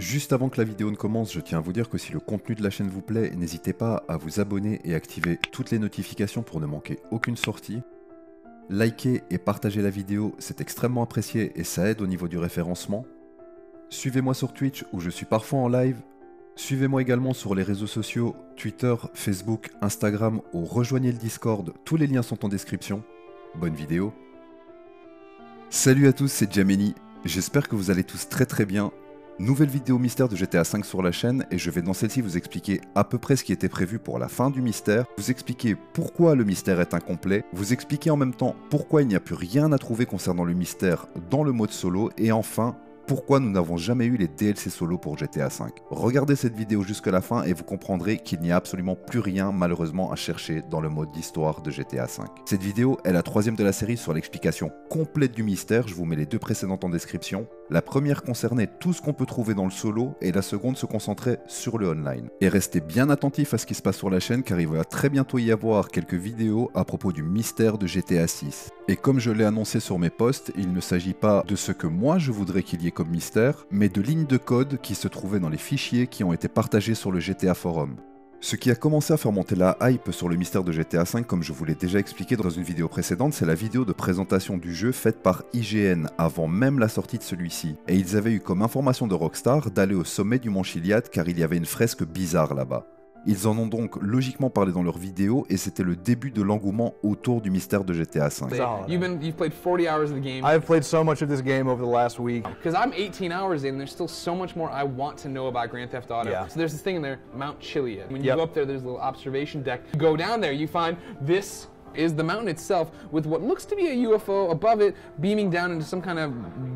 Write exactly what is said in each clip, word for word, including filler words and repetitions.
Juste avant que la vidéo ne commence, je tiens à vous dire que si le contenu de la chaîne vous plaît, n'hésitez pas à vous abonner et activer toutes les notifications pour ne manquer aucune sortie. Likez et partagez la vidéo, c'est extrêmement apprécié et ça aide au niveau du référencement. Suivez-moi sur Twitch où je suis parfois en live. Suivez-moi également sur les réseaux sociaux, Twitter, Facebook, Instagram ou rejoignez le Discord, tous les liens sont en description. Bonne vidéo. Salut à tous, c'est Giameni, j'espère que vous allez tous très très bien. Nouvelle vidéo mystère de GTA cinq sur la chaîne et je vais dans celle-ci vous expliquer à peu près ce qui était prévu pour la fin du mystère, vous expliquer pourquoi le mystère est incomplet, vous expliquer en même temps pourquoi il n'y a plus rien à trouver concernant le mystère dans le mode solo et enfin pourquoi nous n'avons jamais eu les D L C solo pour GTA cinq. Regardez cette vidéo jusqu'à la fin et vous comprendrez qu'il n'y a absolument plus rien malheureusement à chercher dans le mode d'histoire de GTA cinq. Cette vidéo est la troisième de la série sur l'explication complète du mystère, je vous mets les deux précédentes en description. La première concernait tout ce qu'on peut trouver dans le solo et la seconde se concentrait sur le online. Et restez bien attentifs à ce qui se passe sur la chaîne car il va très bientôt y avoir quelques vidéos à propos du mystère de GTA six. Et comme je l'ai annoncé sur mes posts, il ne s'agit pas de ce que moi je voudrais qu'il y ait comme mystère, mais de lignes de code qui se trouvaient dans les fichiers qui ont été partagés sur le G T A Forum. Ce qui a commencé à faire monter la hype sur le mystère de GTA cinq, comme je vous l'ai déjà expliqué dans une vidéo précédente, c'est la vidéo de présentation du jeu faite par I G N avant même la sortie de celui-ci. Et ils avaient eu comme information de Rockstar d'aller au sommet du Mont Chiliad car il y avait une fresque bizarre là-bas. Ils en ont donc logiquement parlé dans leur vidéo et c'était le début de l'engouement autour du mystère de GTA cinq. You've been you've played forty hours of the game. I've played so much of this game over the last week. Because I'm eighteen hours in, there's still so much more I want to know about Grand Theft Auto. Yeah. So there's this thing in there, Mount Chiliad. When you yep. go up there, there's a little observation deck. You go down there, you find this is the mountain itself with what looks to be a U F O above it beaming down into some kind of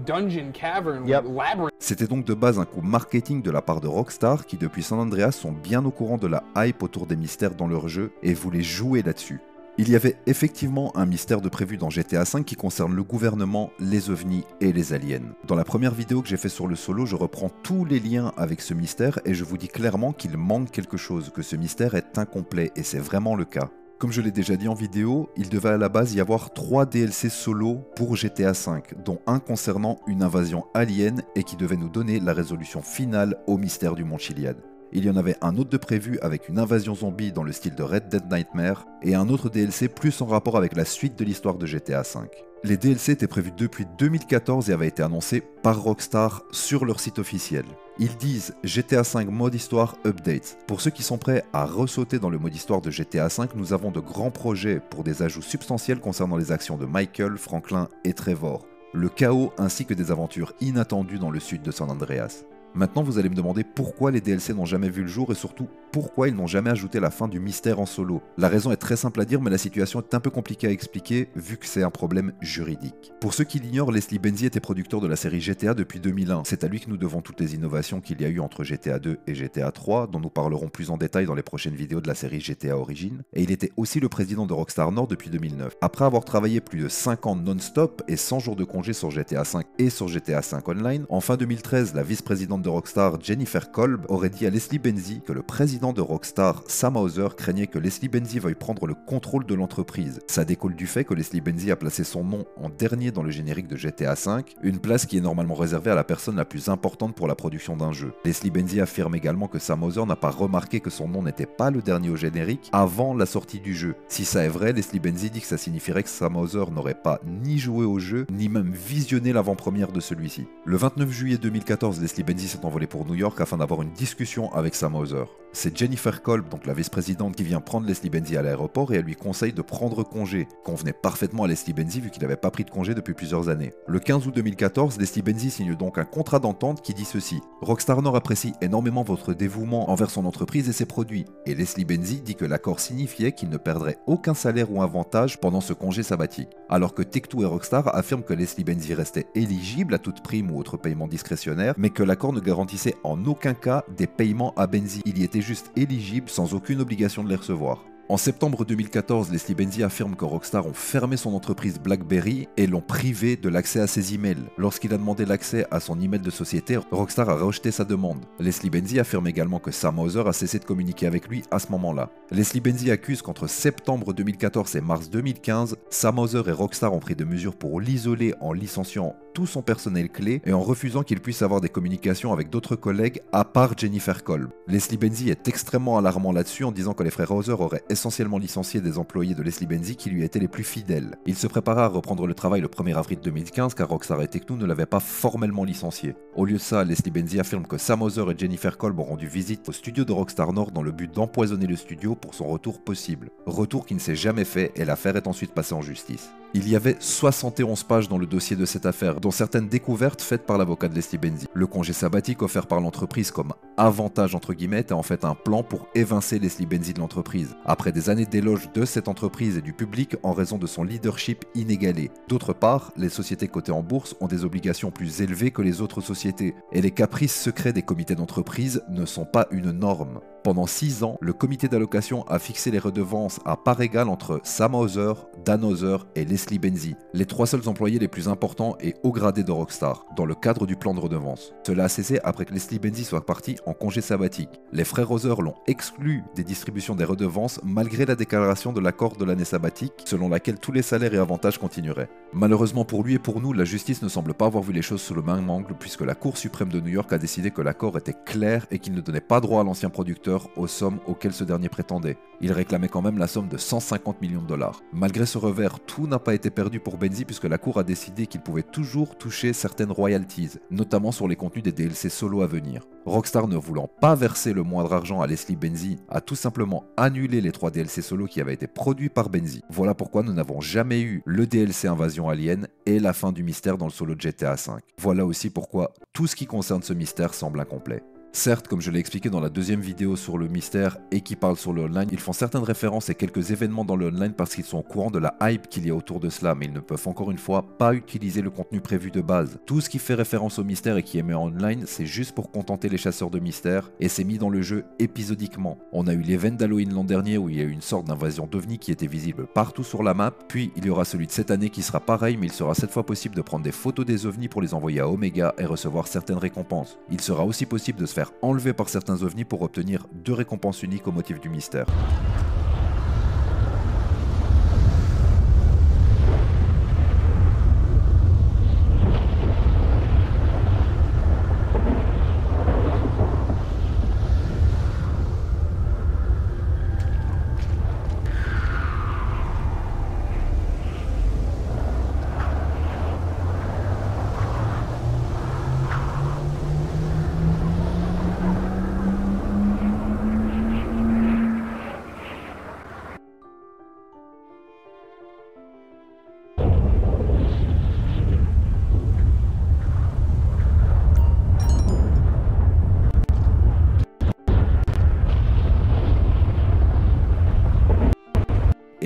dungeon cavern yep. labyrinth. C'était donc de base un coup marketing de la part de Rockstar qui depuis San Andreas sont bien au courant de la hype autour des mystères dans leur jeu et voulaient jouer là-dessus. Il y avait effectivement un mystère de prévu dans GTA cinq qui concerne le gouvernement, les ovnis et les aliens. Dans la première vidéo que j'ai fait sur le solo, je reprends tous les liens avec ce mystère et je vous dis clairement qu'il manque quelque chose, que ce mystère est incomplet et c'est vraiment le cas. Comme je l'ai déjà dit en vidéo, il devait à la base y avoir trois D L C solo pour GTA cinq, dont un concernant une invasion alien et qui devait nous donner la résolution finale au mystère du Mont Chiliad. Il y en avait un autre de prévu avec une invasion zombie dans le style de Red Dead Nightmare et un autre D L C plus en rapport avec la suite de l'histoire de GTA cinq. Les D L C étaient prévus depuis deux mille quatorze et avaient été annoncés par Rockstar sur leur site officiel. Ils disent GTA cinq mode histoire update. Pour ceux qui sont prêts à ressauter dans le mode histoire de GTA cinq, nous avons de grands projets pour des ajouts substantiels concernant les actions de Michael, Franklin et Trevor, le chaos ainsi que des aventures inattendues dans le sud de San Andreas. Maintenant vous allez me demander pourquoi les D L C n'ont jamais vu le jour et surtout pourquoi ils n'ont jamais ajouté la fin du mystère en solo. La raison est très simple à dire mais la situation est un peu compliquée à expliquer vu que c'est un problème juridique. Pour ceux qui l'ignorent, Leslie Benzies était producteur de la série G T A depuis deux mille un. C'est à lui que nous devons toutes les innovations qu'il y a eu entre GTA deux et GTA trois dont nous parlerons plus en détail dans les prochaines vidéos de la série G T A Origins. Et il était aussi le président de Rockstar North depuis deux mille neuf. Après avoir travaillé plus de cinq ans non-stop et cent jours de congé sur GTA cinq et sur GTA cinq Online, en fin deux mille treize, la vice-présidente de Rockstar, Jennifer Kolb, aurait dit à Leslie Benzies que le président de Rockstar, Sam Houser, craignait que Leslie Benzies veuille prendre le contrôle de l'entreprise. Ça découle du fait que Leslie Benzies a placé son nom en dernier dans le générique de GTA cinq, une place qui est normalement réservée à la personne la plus importante pour la production d'un jeu. Leslie Benzies affirme également que Sam Houser n'a pas remarqué que son nom n'était pas le dernier au générique avant la sortie du jeu. Si ça est vrai, Leslie Benzies dit que ça signifierait que Sam Houser n'aurait pas ni joué au jeu, ni même visionné l'avant-première de celui-ci. Le vingt-neuf juillet deux mille quatorze, Leslie Benzies s'est envolé pour New York afin d'avoir une discussion avec Sam Houser. C'est Jennifer Kolb, donc la vice-présidente, qui vient prendre Leslie Benzies à l'aéroport et elle lui conseille de prendre congé, convenait parfaitement à Leslie Benzies vu qu'il n'avait pas pris de congé depuis plusieurs années. Le quinze août deux mille quatorze, Leslie Benzies signe donc un contrat d'entente qui dit ceci: Rockstar North apprécie énormément votre dévouement envers son entreprise et ses produits, et Leslie Benzies dit que l'accord signifiait qu'il ne perdrait aucun salaire ou avantage pendant ce congé sabbatique, alors que Take-Two et Rockstar affirment que Leslie Benzies restait éligible à toute prime ou autre paiement discrétionnaire, mais que l'accord ne garantissait en aucun cas des paiements à Benzies. Il y était juste éligible sans aucune obligation de les recevoir. En septembre deux mille quatorze, Leslie Benzies affirme que Rockstar ont fermé son entreprise BlackBerry et l'ont privé de l'accès à ses emails. Lorsqu'il a demandé l'accès à son email de société, Rockstar a rejeté sa demande. Leslie Benzies affirme également que Sam Houser a cessé de communiquer avec lui à ce moment-là. Leslie Benzies accuse qu'entre septembre deux mille quatorze et mars deux mille quinze, Sam Houser et Rockstar ont pris des mesures pour l'isoler en licenciant tout son personnel clé et en refusant qu'il puisse avoir des communications avec d'autres collègues à part Jennifer Kolb. Leslie Benzies est extrêmement alarmant là-dessus en disant que les frères Houser auraient essentiellement licencié des employés de Leslie Benzies qui lui étaient les plus fidèles. Il se prépara à reprendre le travail le premier avril deux mille quinze car Rockstar et Take-Two ne l'avaient pas formellement licencié. Au lieu de ça, Leslie Benzies affirme que Sam Houser et Jennifer Kolb ont rendu visite au studio de Rockstar North dans le but d'empoisonner le studio pour son retour possible. Retour qui ne s'est jamais fait et l'affaire est ensuite passée en justice. Il y avait soixante et onze pages dans le dossier de cette affaire, dont certaines découvertes faites par l'avocat de Leslie Benzies. Le congé sabbatique offert par l'entreprise comme « avantage » entre guillemets était en fait un plan pour évincer Leslie Benzies de l'entreprise, après des années d'éloges de cette entreprise et du public en raison de son leadership inégalé. D'autre part, les sociétés cotées en bourse ont des obligations plus élevées que les autres sociétés, et les caprices secrets des comités d'entreprise ne sont pas une norme. Pendant six ans, le comité d'allocation a fixé les redevances à part égale entre Sam Houser, Dan Houser et Leslie Benzies, les trois seuls employés les plus importants et haut gradés de Rockstar, dans le cadre du plan de redevance. Cela a cessé après que Leslie Benzies soit partie en congé sabbatique. Les frères Houser l'ont exclu des distributions des redevances malgré la déclaration de l'accord de l'année sabbatique, selon laquelle tous les salaires et avantages continueraient. Malheureusement pour lui et pour nous, la justice ne semble pas avoir vu les choses sous le même angle puisque la Cour suprême de New York a décidé que l'accord était clair et qu'il ne donnait pas droit à l'ancien producteur aux sommes auxquelles ce dernier prétendait. Il réclamait quand même la somme de cent cinquante millions de dollars. Malgré ce revers, tout n'a pas été perdu pour Benzies puisque la Cour a décidé qu'il pouvait toujours toucher certaines royalties, notamment sur les contenus des D L C solo à venir. Rockstar, ne voulant pas verser le moindre argent à Leslie Benzies, a tout simplement annulé les trois D L C solo qui avaient été produits par Benzies. Voilà pourquoi nous n'avons jamais eu le D L C Invasion Alien et la fin du mystère dans le solo de G T A cinq. Voilà aussi pourquoi tout ce qui concerne ce mystère semble incomplet. Certes, comme je l'ai expliqué dans la deuxième vidéo sur le mystère et qui parle sur le online, ils font certaines références et quelques événements dans le online parce qu'ils sont au courant de la hype qu'il y a autour de cela, mais ils ne peuvent encore une fois pas utiliser le contenu prévu de base. Tout ce qui fait référence au mystère et qui est mis en online, c'est juste pour contenter les chasseurs de mystères et c'est mis dans le jeu épisodiquement. On a eu l'événement d'Halloween l'an dernier où il y a eu une sorte d'invasion d'ovni qui était visible partout sur la map, puis il y aura celui de cette année qui sera pareil, mais il sera cette fois possible de prendre des photos des ovnis pour les envoyer à Omega et recevoir certaines récompenses. Il sera aussi possible de se faire enlevé par certains ovnis pour obtenir deux récompenses uniques au motif du mystère.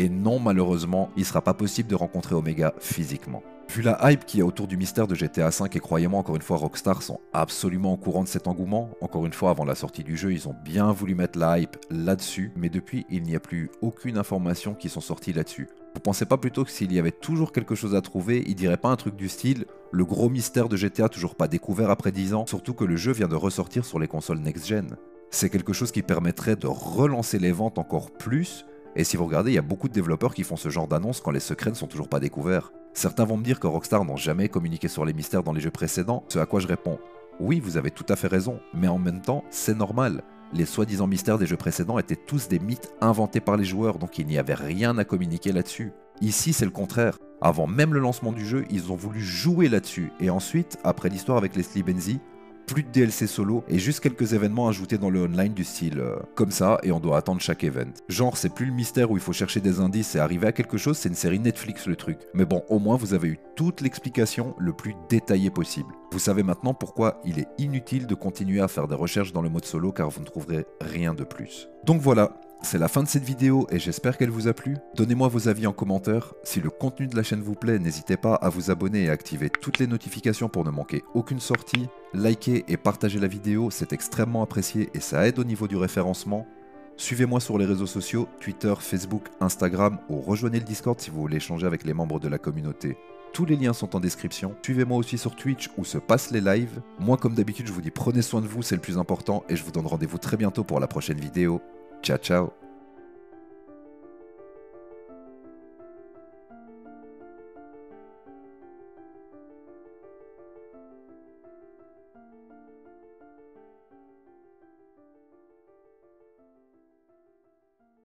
Et non, malheureusement, il ne sera pas possible de rencontrer Omega physiquement. Vu la hype qu'il y a autour du mystère de G T A cinq, et croyez-moi, encore une fois, Rockstar sont absolument au courant de cet engouement. Encore une fois, avant la sortie du jeu, ils ont bien voulu mettre la hype là-dessus, mais depuis, il n'y a plus aucune information qui sont sorties là-dessus. Vous pensez pas plutôt que s'il y avait toujours quelque chose à trouver, il dirait pas un truc du style « le gros mystère de G T A toujours pas découvert après dix ans », surtout que le jeu vient de ressortir sur les consoles next-gen. C'est quelque chose qui permettrait de relancer les ventes encore plus. Et si vous regardez, il y a beaucoup de développeurs qui font ce genre d'annonces quand les secrets ne sont toujours pas découverts. Certains vont me dire que Rockstar n'ont jamais communiqué sur les mystères dans les jeux précédents, ce à quoi je réponds « oui, vous avez tout à fait raison, mais en même temps, c'est normal ». Les soi-disant mystères des jeux précédents étaient tous des mythes inventés par les joueurs, donc il n'y avait rien à communiquer là-dessus. Ici, c'est le contraire. Avant même le lancement du jeu, ils ont voulu jouer là-dessus, et ensuite, après l'histoire avec Leslie Benzies, plus de D L C solo et juste quelques événements ajoutés dans le online du style euh, comme ça et on doit attendre chaque event. Genre c'est plus le mystère où il faut chercher des indices et arriver à quelque chose, c'est une série Netflix le truc. Mais bon, au moins vous avez eu toute l'explication le plus détaillée possible. Vous savez maintenant pourquoi il est inutile de continuer à faire des recherches dans le mode solo car vous ne trouverez rien de plus. Donc voilà, c'est la fin de cette vidéo et j'espère qu'elle vous a plu. Donnez-moi vos avis en commentaire. Si le contenu de la chaîne vous plaît, n'hésitez pas à vous abonner et à activer toutes les notifications pour ne manquer aucune sortie. Likez et partagez la vidéo, c'est extrêmement apprécié et ça aide au niveau du référencement. Suivez-moi sur les réseaux sociaux, Twitter, Facebook, Instagram ou rejoignez le Discord si vous voulez échanger avec les membres de la communauté. Tous les liens sont en description. Suivez-moi aussi sur Twitch où se passent les lives. Moi comme d'habitude je vous dis prenez soin de vous, c'est le plus important et je vous donne rendez-vous très bientôt pour la prochaine vidéo. Ciao ciao.